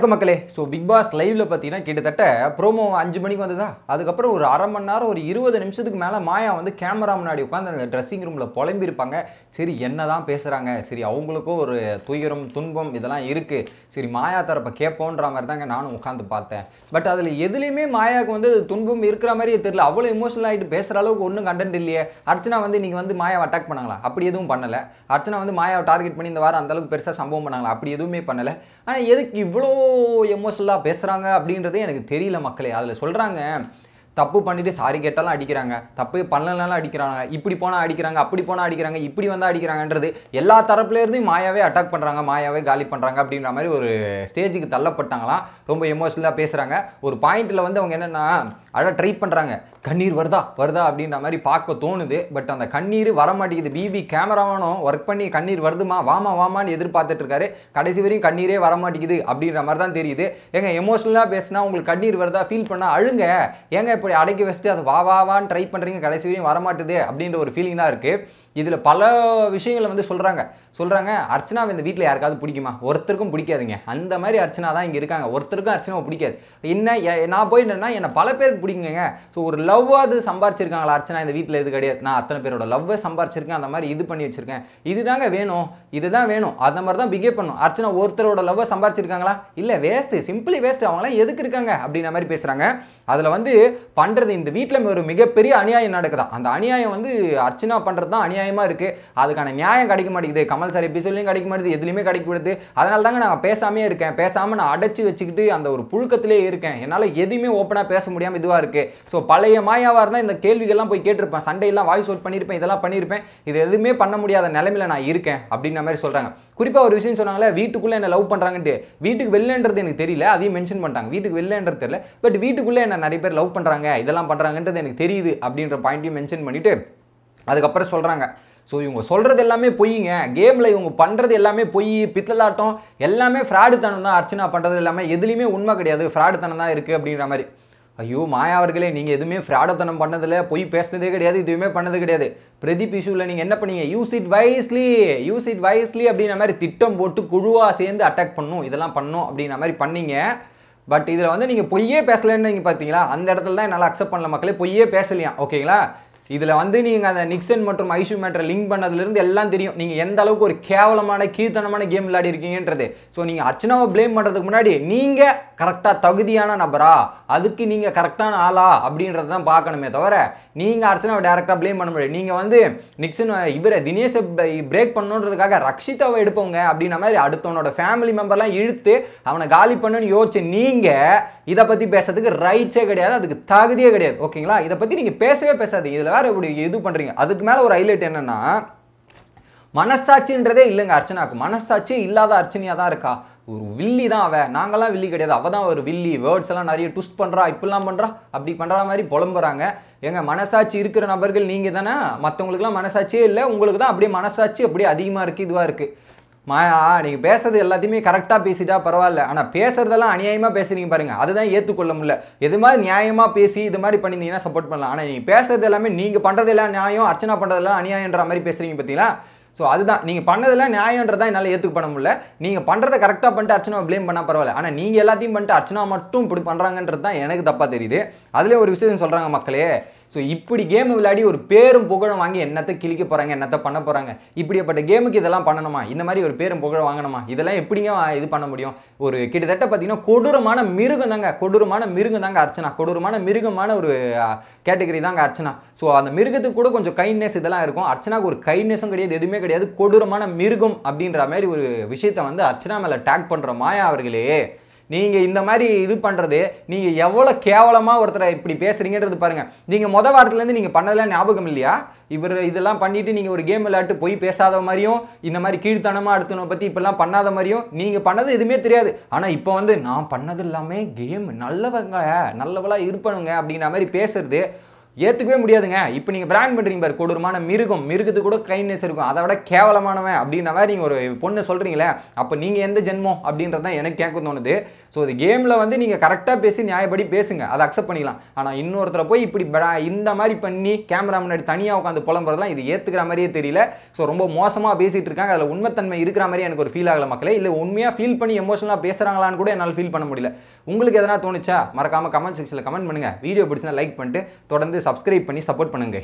So, Big Boss Live la pathina kidatta promo 5 manikku vandadha adukapra or ara man naram or 20 nimishadhukku mela Maya vandu camera munadi ukandha dressing room la polembi irupanga seri enna dhaan pesranga seri avungalukku or thuyiram tunbam idella irukku seri Maya tharappa kepondra mari dhaan nanu ukandha paathen but adhula edhiliyume Maya ku vandu tunbam irukra mari therilla avlo emotional aayittu pesra alukku onnu content illaiye Archana vandu neenga vandu Maya attack pannangala appadi edhum pannala Archana vandu Maya target panni indha vaara andalukku perusa sambhavam pannangala appadi edhume pannala ana edhukku ivlo emotional பேசுறாங்க அப்படிங்கறது எனக்கு தெரியல மக்களே அதுல சொல்றாங்க தப்பு பண்ணிட்டு sorry கேட்டாலும் அடிக்குறாங்க தப்பு பண்ணலனாலும் அடிக்குறாங்க இப்படி போனா அடிக்குறாங்க அப்படி போனா அடிக்குறாங்க இப்படி வந்தா அடிக்குறாங்கன்றது எல்லா தரப்புல இருந்தும் மாயாவே அட்டாக் பண்றாங்க மாயாவே காலி பண்றாங்க அப்படிங்கற மாதிரி ஒரு ஸ்டேஜ்க்கு தள்ளப்பட்டாங்களாம் ரொம்ப எமோஷனலா பேசுறாங்க ஒரு பாயிண்ட்ல வந்து அவங்க என்னன்னா அட ட்ரை பண்றாங்க கண்ணீர் வருதா அப்படிங்கற மாதிரி பாக்க தோணுது பட் அந்த கண்ணீர் வர மாட்டேங்குது பிபி கேமராமனோ வர்க் பண்ணி கண்ணீர் வருதுமா வாமான்னு எதிர்பார்த்துட்டு இருக்காரு கடைசி வரையும் கண்ணீரே வர மாட்டேங்குது அப்படிங்கற மாதிரி தான் தெரியுது ஏங்க எமோஷனலா பேசினா உங்களுக்கு கண்ணீர் வருதா ஃபீல் பண்ணா அழுங்க ஏங்க இப்படி அடக்கி வச்சிட்டு அது வாவான்னு ட்ரை பண்றீங்க கடைசி வரையும் வர மாட்டேதே அப்படின்ற ஒரு ஃபீலிங் தான் இருக்கு இதுல பல விஷயங்களை வந்து சொல்றாங்க அர்ச்சனா இந்த வீட்ல யாருக்காவது பிடிக்குமா ஒருத்தருக்கும் பிடிக்காதுங்க அந்த மாதிரி அர்ச்சனா தான் இங்க இருக்காங்க ஒருத்தருக்கும் அர்ச்சனாவை பிடிக்காது என்ன நான் போய் என்னன்னா என்ன பல பேருக்கு பிடிக்குங்க சோ ஒரு லவ் அது சம்பாரிச்சிருக்காங்களா அர்ச்சனா இந்த வீட்ல எது கிடையாது நான் அத்தனை பேரோட லவ்வை சம்பாரிச்சிருக்கேன் அந்த மாதிரி இது பண்ணி வச்சிருக்கேன் இதுதாங்க வேணும் இதுதான் வேணும் அந்த மாதிரி தான் பிஹேவ் பண்ணும் அர்ச்சனா ஒருத்தரோட லவ்வை சம்பாரிச்சிருக்காங்களா இல்ல வேஸ்ட் சிம்பிளி வேஸ்ட் அவங்கள எதுக்கு இருக்காங்க அப்படின மாதிரி பேசுறாங்க அதுல வந்து பண்றது இந்த வீட்ல ஒரு மிகப்பெரிய அநியாயம் நடக்குதா அந்த அநியாயம் வந்து அர்ச்சனா பண்றது தான் அநியாயமா இருக்கு அதுக்கான நியாயம் கிடைக்க மாட்டேங்குது கமல் சார் எபிசோட்லயும் கிடைக்க மாட்டேங்குது எதுலயுமே கிடைக்க கூடாது அதனால தாங்க நான் பேசாமயே இருக்கேன் பேசாம நான் அடைச்சு வச்சிக்கிட்டு அந்த ஒரு புழுக்கத்திலே இருக்கேன் என்னால எதுமே ஓபனா பேச முடியாம இதுவா இருக்கு சோ பழைய மாயாவா இருந்தா இந்த கேள்விகள் எல்லாம் போய் கேட்டிருப்பேன் சண்டே எல்லாம் வாய்ஸ் அவுட் பண்ணிருப்பேன் இதெல்லாம் பண்ணிருப்பேன் இது எதுமே பண்ண முடியாத நிலைமையில நான் இருக்கேன் அப்படிங்கிற மாதிரி சொல்றாங்க குறிப்பா ஒரு விஷயம் சொன்னாங்களே வீட்டுக்குள்ள என்ன லவ் பண்றாங்கன்னு வீட்டுக்கு வெளிலன்றது எனக்கு தெரியல அதையும் மென்ஷன் பண்ணிட்டாங்க வீட்டுக்கு வெளிலன்றது தெரியல பட் வீட்டுக்குள்ள என்ன நிறைய பேர் லவ் பண்றாங்க இதெல்லாம் பண்றாங்கன்றது எனக்கு தெரியுது அப்படிங்கற பாயிண்டையும் மென்ஷன் பண்ணிட்டு அதுக்கு அப்புறம் சொல்றாங்க சோ இவங்க சொல்றது எல்லாமே பொய்ங்க கேம்ல இவங்க பண்றது எல்லாமே பொய் பித்தலாட்டம் எல்லாமே fraud தானம் தான் அர்ச்சனா பண்றது எல்லாமே எதுலயுமே உண்மை கிடையாது fraud தானம் தான் இருக்கு அப்படிங்கற மாதிரி ஐயோ மாயா அவர்களே நீங்க எதுமே fraud தானம் பண்ணதுல பொய் பேசினதே கிடையாது இதுவுமே பண்ணது கிடையாது பிரதீப் இஷ்யூல நீங்க என்ன பண்ணீங்க யூஸ் இட் வைஸ்லி அப்படிங்கற மாதிரி திட்டம் போட்டு குழுவா சேர்ந்து அட்டாக் பண்ணனும் இதெல்லாம் பண்ணனும் அப்படிங்கற மாதிரி பண்ணீங்க பட் இதுல வந்து நீங்க பொய்யே பேசலன்னு நீங்க பாத்தீங்களா அந்த இடத்துல தான் என்னால அக்செப்ட் பண்ணல மக்களே பொய்யே பேசலையா ஓகேங்களா இதுல வந்து நீங்க அந்த நிக்சன் மற்றும் ஐஷு மேட்டர் லிங்க் பண்ணதுல இருந்து எல்லாம் தெரியும் நீங்க எந்த அளவுக்கு ஒரு கேவலமான கீழ்த்தனமான கேம் விளையாடி இருக்கீங்கன்றது சோ நீங்க அர்ச்சனாவை ப்ளேம் பண்றதுக்கு முன்னாடி நீங்க கரெக்ட்டா தகுதியான நபரா அதுக்கு நீங்க கரெக்ட்டான ஆளா அப்படின்றத தான் பார்க்கணுமே தவிர நீங்க அர்ச்சனாவை டைரக்டா ப்ளேம் பண்ண முடியாது நீங்க வந்து நிக்சன் இவர தினேஷை பிரேக் பண்ணனும்ன்றதுக்காக ரக்ஷிதாவை எடுப்போங்க அப்படின மாதிரி அடுத்தவனோட ஃபேமிலி மெம்பர்லாம் இழுத்து அவனை காலி பண்ணனும் யோசி நீங்க இத பத்தி பேசிறதுக்கு ரைட்ஸே கிடையாது அதுக்கு தகுதியே கிடையாது ஓகேங்களா இத பத்தி நீங்க பேசவே பேசாதீங்க இதுல இது பண்றீங்க அதுக்கு மேல ஒரு ஹைலைட் என்னன்னா மனசாட்சின்றதே இல்லங்க அர்ச்சனாக்கு மனசாட்சி இல்லாத அர்ச்சனியா தான் இருக்கா ஒரு வில்லி தான் அவ நாங்கலாம் வில்லி கிடையாது அவ தான் ஒரு வில்லி வேர்ட்ஸ் எல்லாம் நிறைய ட்விஸ்ட் பண்றா இப்பெல்லாம் பண்றா அப்படி பண்ற மாதிரி புலம்புறாங்க எங்க மனசாட்சி இருக்கிற நபர்கள் நீங்க தானே மத்தவங்களுக்குலாம் மனசாட்சியே இல்ல உங்களுக்கு தான் அப்படியே மனசாட்சி அப்படியே அதிகமா இருக்கு இதுவா இருக்கு மாயா நீங்க பேசுறது எல்லாத்தையுமே கரெக்டா பேசிட்டா பரவாயில்ல ஆனா பேசுறதெல்லாம் அநியாயமா பேசுறீங்க பாருங்க அதுதான் ஏத்துக்கொள்ள முடியல எது மாதிரி நியாயமா பேசி இது மாதிரி பண்ணினீங்கன்னா சப்போர்ட் பண்ணலாம் ஆனா நீங்க பேசுறது எல்லாமே நீங்க பண்றது எல்லாம் நியாயம் அர்ச்சனா பண்றது எல்லாம் அநியாயம்ன்ற மாதிரி பேசுறீங்க பாத்தீங்களா சோ அதுதான் நீங்க பண்ணதெல்லாம் நியாயம்ன்றதா என்னால ஏத்துக்க பண்ண முடியல நீங்க பண்றத கரெக்டா பண்ணிட்டு அர்ச்சனாவை ப்ளேம் பண்ணா பரவாயில்ல ஆனா நீங்க எல்லாத்தையும் பண்ணிட்டு அர்ச்சனா மட்டும் இப்படி பண்றாங்கன்றது தான் எனக்கு தப்பா தெரியுது அதுல ஒரு விஷயம் சொல்றாங்க மக்களே சோ இப்படி கேம் விளையாடி ஒரு பேரும் புகழும் வாங்கி என்னத்தை கிழிக்க போறாங்க என்னத்தை பண்ண போறாங்க இப்படிப்பட்ட கேமுக்கு இதெல்லாம் பண்ணணுமா இந்த மாதிரி ஒரு பேரும் புகழ வாங்கணுமா இதெல்லாம் எப்படிங்க இது பண்ண முடியும் ஒரு கிட்டத்தட்ட பாத்தீங்கன்னா கொடூரமான மிருகம் தாங்க அர்ச்சனா கொடூரமான மிருகமான ஒரு கேட்டகரி தாங்க அர்ச்சனா சோ அந்த மிருகத்துக்கு கூட கொஞ்சம் கைண்ட்னஸ் இதெல்லாம் இருக்கும் அர்ச்சனாக்கு ஒரு கைண்ட்னஸும் கிடையாது எதுவுமே கிடையாது கொடூரமான மிருகம் அப்படின்ற மாதிரி ஒரு விஷயத்தை வந்து அர்ச்சனா மேல டாக் பண்ற மாயா அவர்களே நீங்க இந்த மாதிரி இது பண்றது நீங்க எவ்வளவு கேவலமா ஒருத்தரை இப்படி பேசுறீங்கன்றது பாருங்க நீங்க முதல் வாரத்துல இருந்து நீங்க பண்ணதெல்லாம் ஞாபகம் இல்லையா இவர் இதெல்லாம் பண்ணிட்டு நீங்க ஒரு கேம் விளையாட்டு போய் பேசாத மாதிரியும் இந்த மாதிரி கீழ்த்தனமா அடுத்தவனை பத்தி இப்பெல்லாம் பண்ணாத மாதிரியும் நீங்க பண்ணது எதுவுமே தெரியாது ஆனா இப்போ வந்து நான் பண்ணது எல்லாமே கேம் நல்லவங்களா இருப்பணுங்க அப்படிங்கிற மாதிரி பேசுறது ஏத்துக்கவே முடியாதுங்க. இப்போ நீங்க பிராண்ட் பண்றீங்க பாரு, கொடூரமான மிருகம், மிருகத்துக்கு கூட கைண்ட்னஸ் இருக்கும், அதை விட கேவலமானவன் அப்படின்ற மாதிரி நீங்க ஒரு பொண்ணு சொல்றீங்களே, அப்போ நீங்க எந்த ஜென்மம் அப்படின்றதான் எனக்கு கேட்க தோணுது. ஸோ இது கேம்ல வந்து நீங்க கரெக்டா பேசி நியாயப்படி பேசுங்க, அதை அக்செப்ட் பண்ணிக்கலாம். ஆனா இன்னொருத்தர போய் இப்படி இந்த மாதிரி பண்ணி கேமரா முன்னாடி தனியா உட்காந்து புலம்புறதுலாம் இது ஏத்துக்கிற மாதிரியே தெரியல. ஸோ ரொம்ப மோசமா பேசிட்டு இருக்காங்க, அதுல உண்மைத்தன்மை இருக்கிற மாதிரி எனக்கு ஒரு ஃபீல் ஆகல மக்களே. இல்லை உண்மையா ஃபீல் பண்ணி எமோஷனலா பேசுறாங்களான்னு கூட என்னால் ஃபீல் பண்ண முடியல. உங்களுக்கு எதனா தோணுச்சா மறக்காம கமெண்ட் செக்ஷன்ல கமெண்ட் பண்ணுங்க. வீடியோ பிடிச்சா லைக் பண்ணிட்டு தொடர்ந்து சப்ஸ்கிரைப் பண்ணி சப்போர்ட் பண்ணுங்க.